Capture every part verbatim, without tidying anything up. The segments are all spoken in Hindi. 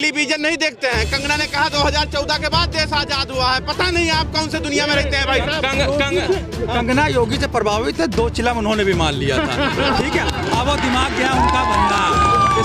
टेलीविजन नहीं देखते हैं। कंगना ने कहा दो हज़ार चौदह के बाद देश आजाद हुआ है। पता नहीं आप कौन से दुनिया में रहते हैं भाई साहब। कंग, कंग, कंगना योगी से प्रभावित है, दो चिलम उन्होंने भी मान लिया था। ठीक है, अब वो दिमाग गया उनका बंदा,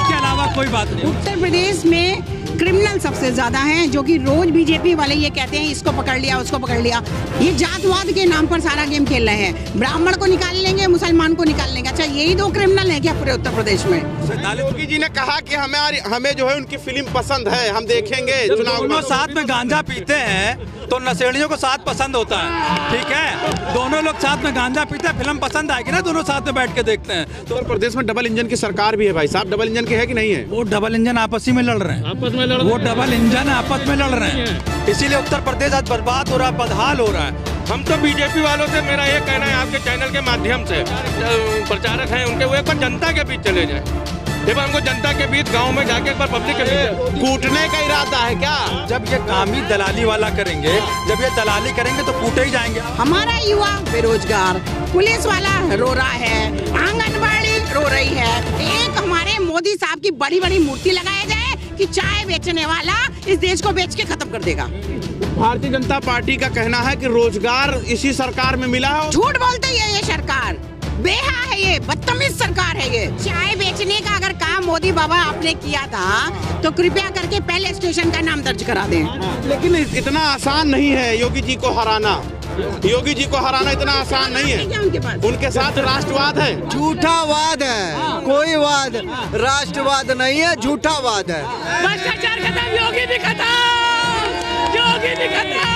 इसके अलावा कोई बात नहीं। उत्तर प्रदेश में क्रिमिनल सबसे ज्यादा हैं, जो कि रोज बीजेपी वाले ये कहते हैं इसको पकड़ लिया उसको पकड़ लिया। ये जातवाद के नाम पर सारा गेम खेल रहे हैं। ब्राह्मण को निकाल लेंगे, मुसलमान को निकाल लेंगे। अच्छा, यही दो क्रिमिनल हैं क्या पूरे उत्तर प्रदेश में? योगी जी ने कहा कि हमें हमें जो है उनकी फिल्म पसंद है, हम देखेंगे। दोनों साथ में गांजा पीते हैं तो नशेड़ियों को साथ पसंद होता है। ठीक है, दोनों लोग साथ में गांजा पीते हैं, फिल्म पसंद आएगी ना, दोनों साथ में बैठ के देखते हैं। तो प्रदेश में डबल इंजन की सरकार भी है भाई साहब, डबल इंजन की है कि नहीं है? वो डबल इंजन आपसी में लड़ रहे हैं, आपस में वो डबल इंजन आपस में लड़ रहे हैं, इसीलिए उत्तर प्रदेश आज बर्बाद हो रहा है, बदहाल हो रहा है। हम तो बीजेपी वालों से मेरा ये कहना है, आपके चैनल के माध्यम से प्रचारक हैं उनके, वो एक बार जनता के बीच चले जाएं। जब हमको जनता के बीच गांव में जाके एक बार पब्लिक के बीच कूटने का इरादा है क्या? जब ये काम ही दलाली वाला करेंगे, जब ये दलाली करेंगे तो कूटे ही जाएंगे। हमारा युवा बेरोजगार, पुलिस वाला रो रहा है, आंगनबाड़ी रो रही है। एक हमारे मोदी साहब की बड़ी बड़ी मूर्ति लगाए जाए कि चाय बेचने वाला इस देश को बेच के खत्म कर देगा। भारतीय जनता पार्टी का कहना है कि रोजगार इसी सरकार में मिला है। झूठ बोलती है ये सरकार, बेहा है ये, बदतमीज सरकार है ये। चाय बेचने का अगर काम मोदी बाबा आपने किया था तो कृपया करके पहले स्टेशन का नाम दर्ज करा दें। लेकिन इतना आसान नहीं है योगी जी को हराना, योगी जी को हराना इतना आसान नहीं है। उनके पास उनके साथ राष्ट्रवाद है, झूठा वाद है, कोई वाद राष्ट्रवाद नहीं है, झूठा वाद है। भ्रष्टाचार खत्म, योगी भी खत्म, योगी भी खत्म।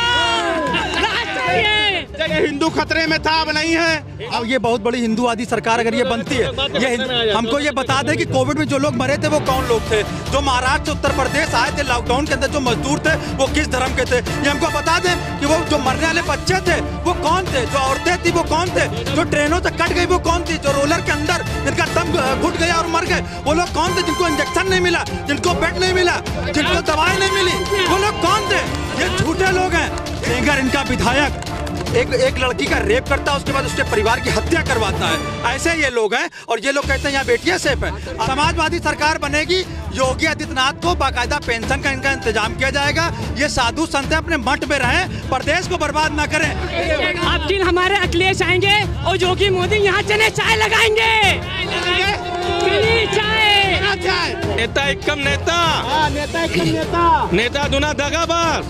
हिंदू खतरे में था, अब नहीं है। अब ये बहुत बड़ी हिंदूवादी सरकार अगर ये बनती है, ये हमको ये बता दे कि कोविड में जो लोग मरे थे वो कौन लोग थे, जो महाराष्ट्र उत्तर प्रदेश आए थे लॉकडाउन के अंदर, जो मजदूर थे वो किस धर्म के थे, ये हमको बता दे कि वो जो मरने वाले बच्चे थे वो कौन थे, जो औरतें थी वो कौन थे, जो ट्रेनों से कट गई वो कौन थी, जो रोलर के अंदर जिनका दम घुट गया और मर गए वो लोग कौन थे, जिनको इंजेक्शन नहीं मिला, जिनको बेड नहीं मिला, जिनको दवाई नहीं मिली, वो लोग कौन थे? ये झूठे लोग हैं। सेंगर इनका विधायक एक एक लड़की का रेप करता है, उसके बाद उसके परिवार की हत्या करवाता है। ऐसे ये लोग हैं और ये लोग कहते हैं यहाँ बेटियाँ सेफ हैं। समाजवादी सरकार बनेगी, योगी आदित्यनाथ को बाकायदा पेंशन का इनका इंतजाम किया जाएगा। ये साधु संत अपने मठ में रहें, प्रदेश को बर्बाद ना करें। अब दिन हमारे अखिलेश आएंगे और योगी मोदी यहाँ चले चाय लगाएंगे। नेता इक्कम नेता, नेता इक्कम नेता, नेता दुना दगाबाज,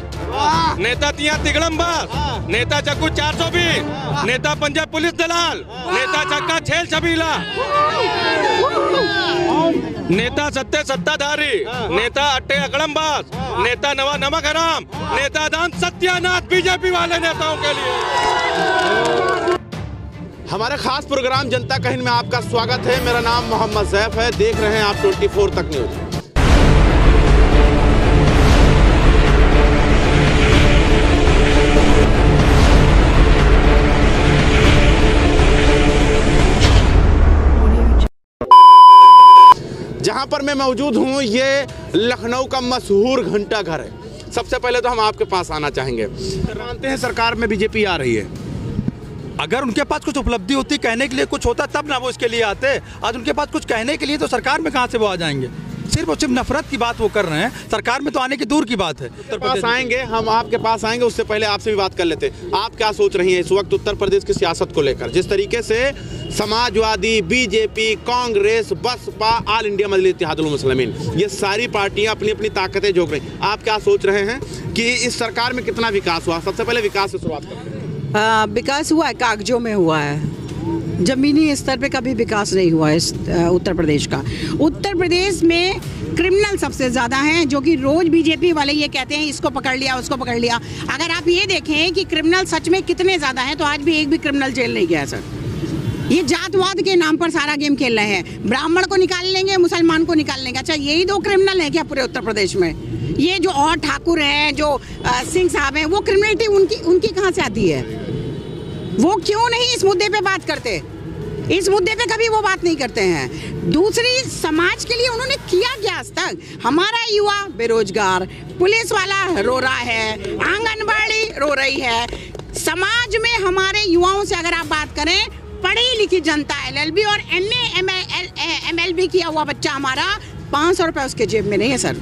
नेता तिया तिगड़म्बाज, नेता चक्कू चार सौ बीस, नेता पंजाब पुलिस दलाल, नेता चक्का छेल छबीला, नेता सत्ते सत्ताधारी, नेता अट्टे अकड़म्बाज, नेता नवा नमक हराम, नेता दान सत्यानाथ। बीजेपी वाले नेताओं के लिए हमारे खास प्रोग्राम जनता कहन में आपका स्वागत है। मेरा नाम मोहम्मद जैफ है, देख रहे हैं आप चौबीस तक न्यूज। जहाँ पर मैं मौजूद हूँ ये लखनऊ का मशहूर घंटा घर है। सबसे पहले तो हम आपके पास आना चाहेंगे, मानते हैं सरकार में बीजेपी आ रही है, अगर उनके पास कुछ उपलब्धि होती, कहने के लिए कुछ होता, तब ना वो इसके लिए आते। आज उनके पास कुछ कहने के लिए तो सरकार में कहाँ से वो आ जाएंगे? सिर्फ और सिर्फ नफरत की बात वो कर रहे हैं, सरकार में तो आने की दूर की बात है। उत्तर प्रदेश आएंगे, हम आपके पास आएंगे, उससे पहले आपसे भी बात कर लेते हैं। आप क्या सोच रही हैं इस वक्त उत्तर प्रदेश की सियासत को लेकर, जिस तरीके से Samajwadi, BJP, Congress, Baspa, all India Majlis Ittehadul Muslimeen, ये सारी पार्टियां अपनी अपनी ताकतें झोंक रही हैं। आप क्या सोच रहे हैं कि इस सरकार में कितना विकास हुआ? सबसे पहले विकास से शुरुआत करते हैं। विकास हुआ है, कागजों में हुआ है, जमीनी स्तर पे कभी विकास नहीं हुआ है उत्तर प्रदेश का। उत्तर प्रदेश में क्रिमिनल सबसे ज़्यादा हैं, जो कि रोज़ बीजेपी वाले ये कहते हैं इसको पकड़ लिया उसको पकड़ लिया। अगर आप ये देखें कि क्रिमिनल सच में कितने ज़्यादा हैं तो आज भी एक भी क्रिमिनल जेल नहीं गया है सर। ये जातवाद के नाम पर सारा गेम खेल रहे हैं, ब्राह्मण को निकाल लेंगे, मुसलमान को निकाल लेंगे। अच्छा, यही दो क्रिमिनल हैं क्या पूरे उत्तर प्रदेश में? ये जो और ठाकुर हैं, जो सिंह साहब हैं, वो क्रिमिनलिटी उनकी उनकी कहाँ से आती है? वो क्यों नहीं इस मुद्दे पे बात करते? इस मुद्दे पे कभी वो बात नहीं करते हैं। दूसरी, समाज के लिए उन्होंने किया क्या आज तक? हमारा युवा बेरोजगार, पुलिस वाला रो रहा है, आंगनबाड़ी रो रही है। समाज में हमारे युवाओं से अगर आप बात करें, पढ़ी लिखी जनता, एल एल बी और M A M L B किया हुआ बच्चा हमारा पाँच सौ रुपये उसके जेब में नहीं है सर।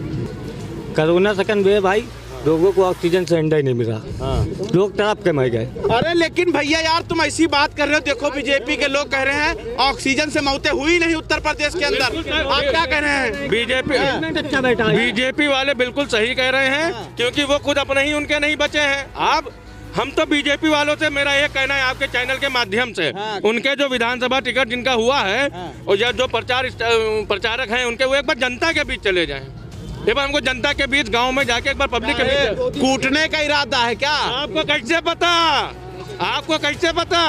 कोरोना सेकंड वेव भाई, लोगों को ऑक्सीजन सिलेंडर ही नहीं मिला, हाँ। लोग तड़प के मर गए। अरे लेकिन भैया यार तुम ऐसी बात कर रहे हो, देखो बीजेपी के लोग कह रहे हैं ऑक्सीजन से मौतें हुई नहीं उत्तर प्रदेश के अंदर, आप क्या कह रहे हैं? बीजेपी अच्छा बैठा, बीजेपी वाले बिल्कुल सही कह रहे हैं क्योंकि वो खुद अपने ही उनके नहीं बचे हैं। आप हम तो बीजेपी वालों से मेरा ये कहना है आपके चैनल के माध्यम से, हाँ। उनके जो विधानसभा टिकट जिनका हुआ है, हाँ। और या जो प्रचार प्रचारक हैं उनके, वो एक बार जनता के बीच चले जाएं। एक बार हमको जनता के बीच गांव में जाके एक बार पब्लिक के बीच कूटने का इरादा है क्या? आपको कैसे पता, आपको कैसे पता,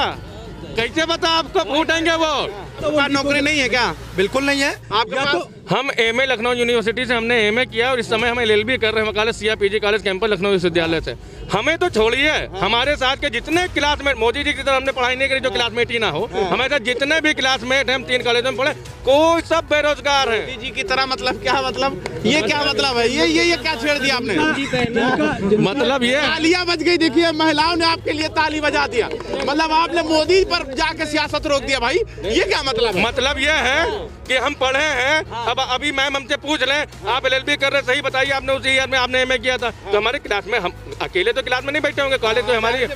कैसे पता आपको कूटेंगे? वो तो नौकरी नहीं है क्या? बिल्कुल नहीं है। आप हम एम ए लखनऊ यूनिवर्सिटी से हमने एम ए किया और इस समय हम एल एल बी कर रहे हैं मकाले सिया P G college campus Lucknow विश्वविद्यालय से। हमें तो छोड़िए, हमारे साथ के जितने क्लासमेट, मोदी जी की तरह हमने पढ़ाई नहीं करी जो क्लासमेट ही ना हो, हमारे साथ जितने भी क्लासमेट हैं, हम तीन कॉलेजों में पढ़े, कोई सब बेरोजगार है। मोदी जी की तरह मतलब क्या, मतलब ये क्या मतलब है? ये ये ये क्या छेड़ दिया आपने? मतलब ये तालियां बज गई, देखिए महिलाओं ने आपके लिए ताली बजा दिया, मतलब आपने मोदी पर जाके सियासत रोक दिया भाई, ये क्या मतलब? मतलब ये है कि हम पढ़े हैं। अब अभी मैम हमसे पूछ लें आप एल एल बी कर रहे, सही बताइए आपने उसी ईयर में आपने एम ए किया था, तो हमारे क्लास में हम अकेले तो क्लास में नहीं बैठे होंगे, कॉलेज तो हमारी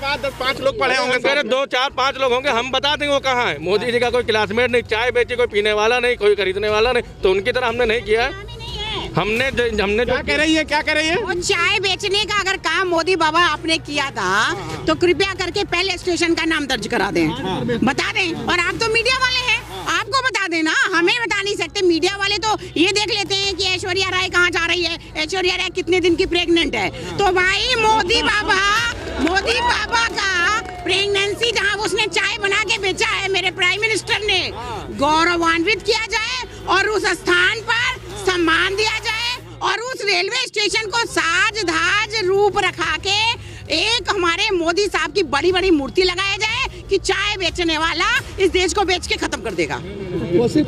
पाँच लोग पढ़े होंगे, मेरे दो चार पाँच लोग होंगे, हम बता देंगे वो कहाँ है। मोदी जी का कोई क्लासमेट नहीं, चाय बेची कोई पीने वाला नहीं, कोई खरीदने वाला नहीं, तो उनकी तरह हमने नहीं किया। हमने हमने क्या कह रही है, क्या कह रही है? वो चाय बेचने का अगर काम मोदी बाबा आपने किया था तो कृपया करके पहले स्टेशन का नाम दर्ज करा दें, बता दें। और आप तो मीडिया वाले हैं, आपको बता देना, हमें बता नहीं सकते। मीडिया वाले तो ये देख लेते हैं कि ऐश्वर्या राय कहाँ जा रही है, ऐश्वर्या राय कितने दिन की प्रेग्नेंट है। तो भाई मोदी बाबा, मोदी बाबा का प्रेगनेंसी जहाँ उसने चाय बना के बेचा है मेरे प्राइम मिनिस्टर ने, गौरवान्वित किया जाए और उस स्थान पर सम्मान दिया जाए और उस रेलवे स्टेशन को साज धाज रूप रखा के एक हमारे मोदी साहब की बड़ी बड़ी मूर्ति लगाया जाए कि चाय बेचने वाला इस देश को बेच के खत्म कर देगा।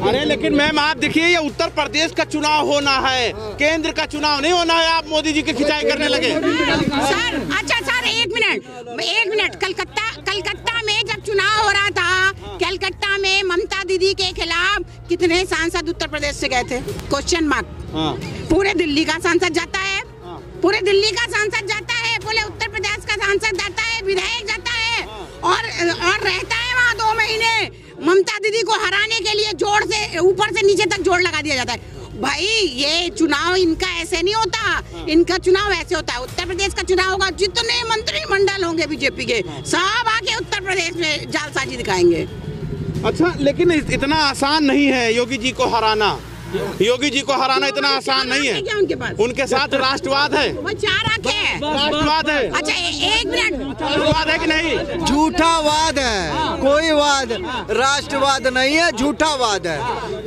अरे लेकिन मैम आप देखिए, ये उत्तर प्रदेश का चुनाव होना है, केंद्र का चुनाव नहीं होना है। आप मोदी जी की खिंचाई करने लगे सर। अच्छा सर एक मिनट, एक मिनट। कलकत्ता कलकत्ता में जब चुनाव हो रहा था, कलकत्ता में ममता दीदी के खिलाफ कितने सांसद उत्तर प्रदेश से गए थे? Question mark. पूरे दिल्ली का सांसद जाता है, पूरे दिल्ली का सांसद जाता है, बोले उत्तर प्रदेश का सांसद जाता है, विधायक जाता है और और रहता है वहाँ दो महीने। ममता दीदी को हराने के लिए जोड़ से ऊपर से नीचे तक जोड़ लगा दिया जाता है। भाई ये चुनाव इनका ऐसे नहीं होता, इनका चुनाव ऐसे होता है। उत्तर प्रदेश का चुनाव होगा, जितने मंत्रिमंडल होंगे बीजेपी के सब आके उत्तर प्रदेश में जालसाजी दिखाएंगे। अच्छा लेकिन इतना आसान नहीं है योगी जी को हराना, योगी जी को हराना इतना आसान नहीं है। उनके पास उनके साथ राष्ट्रवाद है, वो चार आंखें हैं, राष्ट्रवाद है। अच्छा एक मिनट, राष्ट्रवाद है कि नहीं? झूठा वाद है, कोई वाद राष्ट्रवाद नहीं है, झूठा वाद है।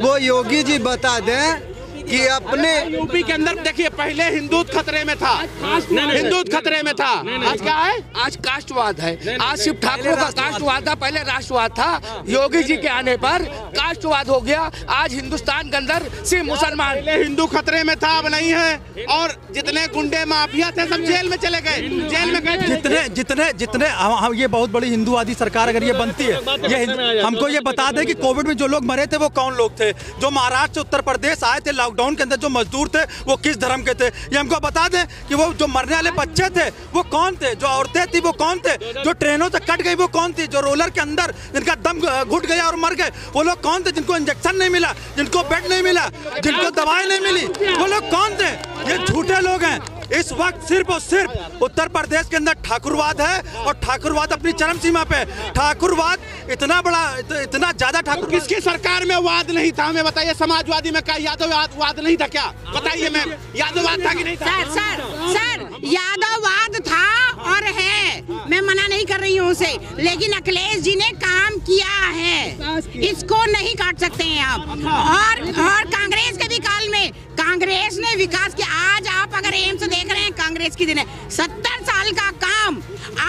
वो योगी जी बता दें कि अपने यूपी के अंदर, देखिए पहले हिंदू खतरे में था, हिंदू खतरे में था, आज क्या है? आज कास्टवाद है। आज शिव ठाकरे का कास्टवाद था, पहले राष्ट्रवाद था, योगी जी के आने पर कास्टवाद हो गया। आज हिंदुस्तान के अंदर सिर्फ मुसलमान, हिंदू खतरे में था अब नहीं है। और जितने गुंडे माफिया थे सब जेल में चले गए, जेल में गए जितने जितने जितने हम ये बहुत बड़ी हिंदूवादी सरकार अगर ये बनती है, ये हमको ये बता दे कि कोविड में जो लोग मरे थे वो कौन लोग थे? जो महाराष्ट्र उत्तर प्रदेश आए थे लॉकडाउन के अंदर, जो मजदूर थे वो किस धर्म के थे? ये हमको बता दें कि वो जो मरने वाले बच्चे थे वो कौन थे? जो औरतें थी वो कौन थे? जो ट्रेनों से कट गई वो कौन थी? जो रोलर के अंदर जिनका दम घुट गया और मर गए वो लोग कौन थे? जिनको इंजेक्शन नहीं मिला, जिनको बेड नहीं मिला, जिनको दवाई नहीं मिली, वो लोग कौन थे? ये झूठे लोग हैं। इस वक्त सिर्फ और सिर्फ उत्तर प्रदेश के अंदर ठाकुरवाद है और ठाकुरवाद अपनी चरम सीमा पे। ठाकुरवाद इतना बड़ा, इतना ज्यादा ठाकुर। किसकी सरकार में वाद नहीं था हमें बताइए? समाजवादी में क्या यादव वाद नहीं था क्या? बताइए मैम, यादववाद था कि नहीं था? सर सर सर यादववाद था और है, मैं मना नहीं कर रही हूँ उसे, लेकिन अखिलेश जी ने काम किया है, इसको नहीं काट सकते हैं आप। और और कांग्रेस के भी काल में कांग्रेस ने विकास किया। आज आप अगर एम्स देख रहे हैं कांग्रेस की दिन है, सत्तर साल का काम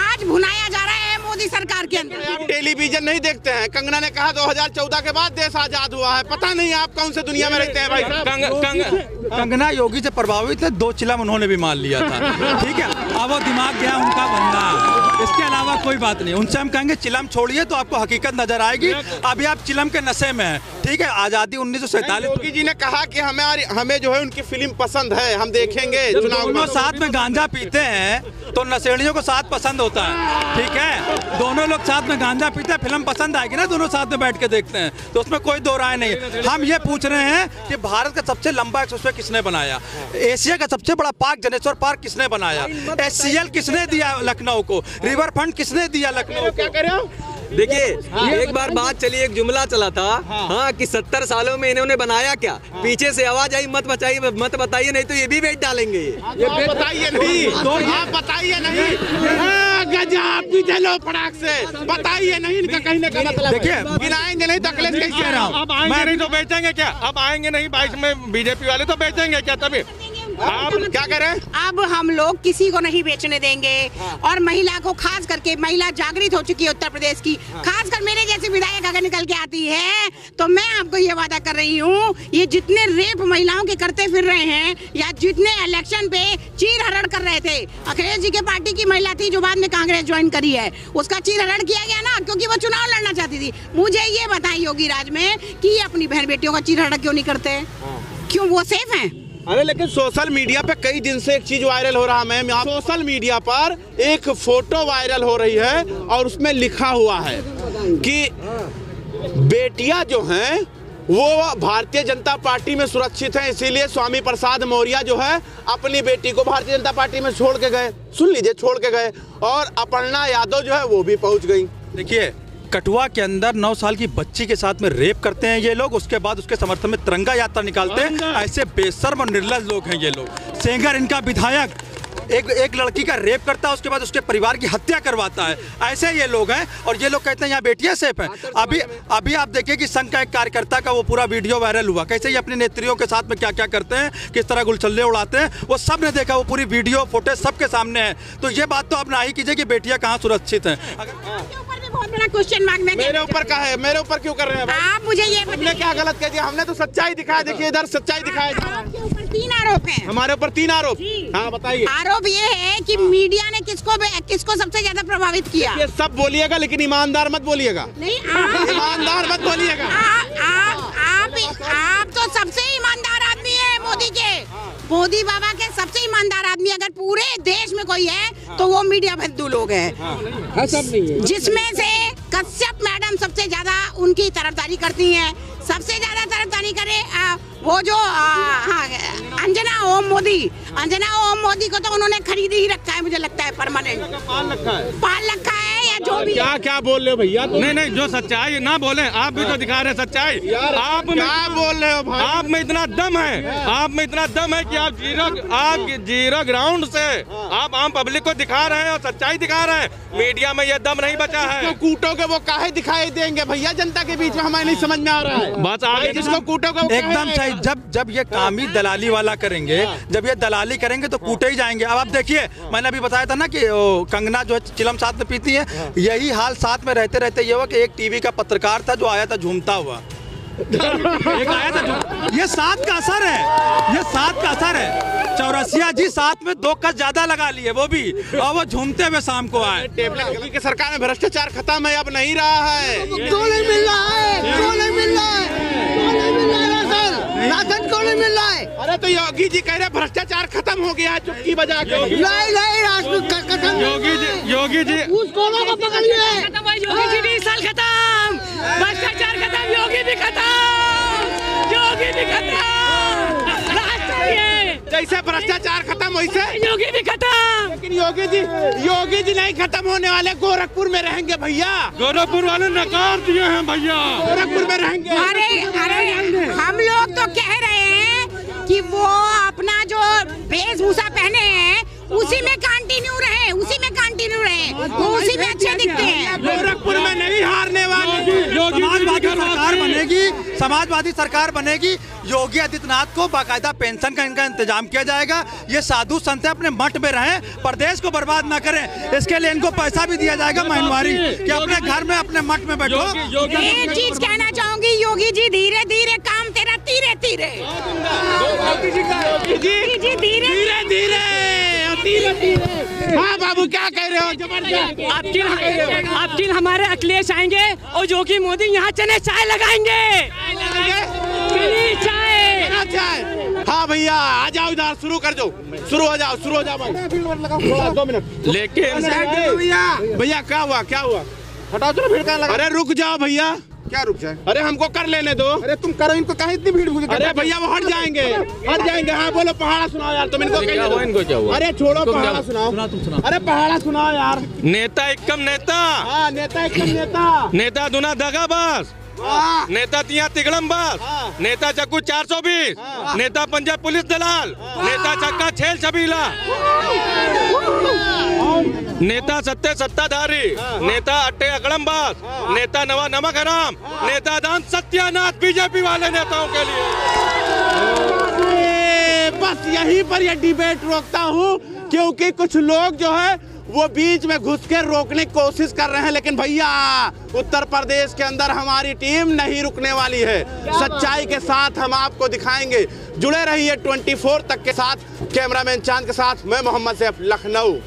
आज भुनाया जा रहा है मोदी सरकार के अंदर। डेली टेलीविजन नहीं देखते हैं। कंगना ने कहा दो हज़ार चौदह के बाद देश आजाद हुआ है। पता नहीं आप कौन से दुनिया में रहते हैं भाई साहब। कंग, कंग, कंगना योगी से प्रभावित है, दो चिलम उन्होंने भी मान लिया था, ठीक है। अब वो दिमाग गया उनका बंदा, इसके अलावा कोई बात नहीं। उनसे हम कहेंगे चिलम छोड़िए तो आपको हकीकत नजर आएगी। अभी आप चिलम के नशे में है, ठीक है। आजादी उन्नीस सौ सैतालीस योगी जी ने कहा कि हमें हमें जो है उनकी फिल्म पसंद है, हम देखेंगे। दोनों साथ में गांजा पीते हैं तो नशेड़ियों को साथ पसंद होता है, ठीक है। दोनों लोग साथ में गांजा पीते हैं, फिल्म पसंद आएगी ना, दोनों साथ में बैठ के देखते हैं, तो उसमें कोई दो राय नहीं। हम ये पूछ रहे हैं कि भारत का सबसे लंबा एक्सप्रेसवे किसने बनाया, एशिया का सबसे बड़ा पार्क जनेश्वर पार्क किसने बनाया, एचसीएल किसने दिया लखनऊ को, रिवर फ्रंट किसने दिया लखनऊ को। क्या कर रहे हो? देखिए एक बार बात चली, एक जुमला चला था हाँ, हाँ कि सत्तर सालों में इन्होंने बनाया क्या हाँ। पीछे से आवाज आई मत बचाइए मत बताइए नहीं तो ये भी बेच डालेंगे। ये ये आप बताइए नहीं, आप बताइए नहीं, गजब चलो फटाक से बताइए नहीं। इनका कहीं ना कहीं मतलब देखिए गिनाएंगे नहीं तो अखिलेश कैसे रहा हूँ, अब आएंगे नहीं तो बेचेंगे क्या, अब आएंगे नहीं बाईस में बीजेपी वाले तो बेचेंगे क्या तभी। आप क्या करें? अब हम लोग किसी को नहीं बेचने देंगे हाँ। और महिला को खास करके, महिला जागृत हो चुकी है उत्तर प्रदेश की हाँ। खास कर मेरे जैसे विधायक अगर निकल के आती है तो मैं आपको ये वादा कर रही हूँ, ये जितने रेप महिलाओं के करते फिर रहे हैं या जितने इलेक्शन पे चीर हरण कर रहे थे, अखिलेश जी के पार्टी की महिला थी जो बाद में कांग्रेस ज्वाइन करी है, उसका चीर हरण किया गया ना क्योंकि वो चुनाव लड़ना चाहती थी। मुझे ये बताएं योगी राज में कि अपनी बहन बेटियों का चीर हरण क्यों नहीं करते, क्यों वो सेफ है? अरे लेकिन सोशल मीडिया पे कई दिन से एक चीज वायरल हो रहा है मैम, सोशल मीडिया पर एक फोटो वायरल हो रही है और उसमें लिखा हुआ है कि बेटियां जो हैं वो भारतीय जनता पार्टी में सुरक्षित हैं, इसीलिए स्वामी प्रसाद मौर्या जो है अपनी बेटी को भारतीय जनता पार्टी में छोड़ के गए। सुन लीजिए, छोड़ के गए। और अपर्णा यादव जो है वो भी पहुंच गई। देखिए कठुआ के अंदर नौ साल की बच्ची के साथ में रेप करते हैं ये लोग, उसके बाद उसके समर्थन में तिरंगा यात्रा निकालते हैं। ऐसे बेशर्म और निर्लज लोग हैं ये लोग। सेंगर इनका विधायक एक एक लड़की का रेप करता है, उसके बाद उसके परिवार की हत्या करवाता है। ऐसे ये लोग हैं और ये लोग कहते हैं यहाँ बेटियाँ सेफ हैं। अभी अभी आप देखिए कि संघ का एक कार्यकर्ता का वो पूरा वीडियो वायरल हुआ, कैसे ये अपनी नेत्रियों के साथ में क्या क्या करते हैं, किस तरह गुलछल्ले उड़ाते हैं, वो सब ने देखा, वो पूरी वीडियो फुटेज सबके सामने है। तो ये बात तो आप ना ही कीजिए कि बेटियाँ कहाँ सुरक्षित हैं। बहुत बड़ा क्वेश्चन मार्क में मेरे ऊपर का है, मेरे ऊपर क्यों कर रहे हैं भाई? आप मुझे ये हमने क्या गलत कह दिया? हमने तो सच्चाई दिखाई, देखिए इधर सच्चाई दिखाई। आपके ऊपर तीन आरोप हैं, हमारे ऊपर तीन आरोप। हाँ बताइए। आरोप ये है कि मीडिया ने किसको किसको सबसे ज्यादा प्रभावित किया। ये सब बोलिएगा लेकिन ईमानदार मत बोलिएगा, नहीं ईमानदार मत बोलिएगा। आप आप तो सबसे ईमानदार आदमी है मोदी के, मोदी बाबा के सबसे ईमानदार आदमी अगर पूरे देश में कोई है तो वो मीडिया बंधु लोग हैं, जिसमें से कश्यप मैडम सबसे ज्यादा उनकी तरफदारी करती हैं। सबसे ज्यादा तरफदारी करे आ, वो जो आ, हाँ, अंजना ओम मोदी, अंजना ओम मोदी को तो उन्होंने खरीद ही रखा है मुझे लगता है, परमानेंट पाल रखा है, पाल रखा है या जो भी। क्या क्या बोल रहे हो भैया? नहीं नहीं जो सच्चाई ना बोले, आप भी तो दिखा रहे सच्चाई। आप में क्या बोल रहे हो भाई? आप में इतना दम है, आप में इतना दम है कि आप जीरो आप जीरो ग्राउंड से आप आम पब्लिक को दिखा रहे हैं और सच्चाई दिखा रहे हैं। मीडिया में यह दम नहीं बचा है। कूटोगे वो काहे दिखाई देंगे भैया जनता के बीच में? हमें नहीं समझ में आ रहा है बात। आगे जिसको कूटोगे एकदम सही। जब जब ये काम ही दलाली वाला करेंगे, जब ये दलाली करेंगे तो कूटे ही जाएंगे। अब आप देखिए मैंने अभी बताया था ना कि कंगना जो है चिलम साथ में पीती है, यही हाल साथ में रहते रहते ये हुआ कि एक टीवी का पत्रकार था जो आया था झूमता हुआ, एक आया था। ये साथ का असर है, ये साथ का असर है। चौरसिया जी साथ में दो कस ज्यादा लगा लिए वो भी, और वो झूमते हुए शाम को आए। योगी की सरकार में भ्रष्टाचार खत्म है, अब नहीं रहा है, गोले मिल रहा है, गोले मिल रहा है, गोले मिल रहा है, राशन गोले मिल रहा है। अरे तो योगी जी कह रहे भ्रष्टाचार खत्म हो गया, चुटकी बजा के योगी जी योगी जी को पकड़ लिया है। योगी जी भी साल खत्म, भ्रष्टाचार खत्म, योगी भी खत्म, योगी भी खत्म। जैसे भ्रष्टाचार खत्म वैसे योगी भी खत्म। लेकिन योगी जी योगी जी नहीं खत्म होने वाले, गोरखपुर में रहेंगे भैया। गोरखपुर वाले नकार दिए हैं भैया, गोरखपुर में रहेंगे। अरे अरे हम लोग तो कह रहे हैं कि वो अपना जो वेशभूषा पहने हैं उसी में कंटिन्यू रहे, उसी में कंटिन्यू रहे, वो उसी में अच्छे दिखते हैं। गोरखपुर में नहीं हारने वाले, समाजवादी सरकार बनेगी, समाजवादी सरकार बनेगी, योगी आदित्यनाथ को बाकायदा पेंशन का इनका इंतजाम किया जाएगा। ये साधु संत अपने मठ में रहें, प्रदेश को बर्बाद ना करें, इसके लिए इनको पैसा भी दिया जाएगा महीनवारी कि अपने घर में अपने मठ में बैठो। एक चीज कहना चाहूंगी, योगी जी धीरे धीरे काम तेरा धीरे धीरे धीरे धीरे धीरे। हाँ बाबू क्या कह रहे हो, जबरदस्त। आपकी आपकी हमारे अखिलेश आएंगे और योगी मोदी यहाँ चने चाय लगाएंगे, चाय। हाँ भैया आ जाओ इधर, शुरू कर दो, शुरू हो जाओ, शुरू हो जाओ भाई। दो मिनट लेकिन भैया भैया क्या हुआ क्या हुआ हटाओ तो भीड़ लगा। अरे रुक जाओ भैया, क्या रुक जाए, अरे हमको कर लेने दो। अरे तुम करो, इनको कहा इतनी भीड़। अरे भैया वो हट जाएंगे हट जाएंगे। हाँ बोलो पहाड़ा सुनाओ यार, तुम इनको क्या हुआ, इनको क्या हुआ। अरे छोड़ो पहाड़ा सुनाओ, तुम सुनाओ। अरे पहाड़ा सुनाओ यार। नेता इक्कम नेता, हाँ नेता इक्कम नेता, नेता दुना दगा बस, नेता तिया तिगड़म बस, नेता चक्कू चार सौ बीस, नेता पंजाब पुलिस दलाल, नेता चक्का छेल छबीला, नेता सत्ते सत्ताधारी, नेता अट्टे अकड़म बस, नेता नवा नमक हराम, नेता दान सत्यानाथ बीजेपी वाले नेताओं के लिए। बस यहीं पर यह डिबेट रोकता हूँ क्योंकि कुछ लोग जो है वो बीच में घुस के रोकने की कोशिश कर रहे हैं, लेकिन भैया उत्तर प्रदेश के अंदर हमारी टीम नहीं रुकने वाली है, सच्चाई के साथ हम आपको दिखाएंगे। जुड़े रहिए ट्वेंटी फोर तक के साथ, कैमरामैन चांद के साथ मैं मोहम्मद सैफ, लखनऊ।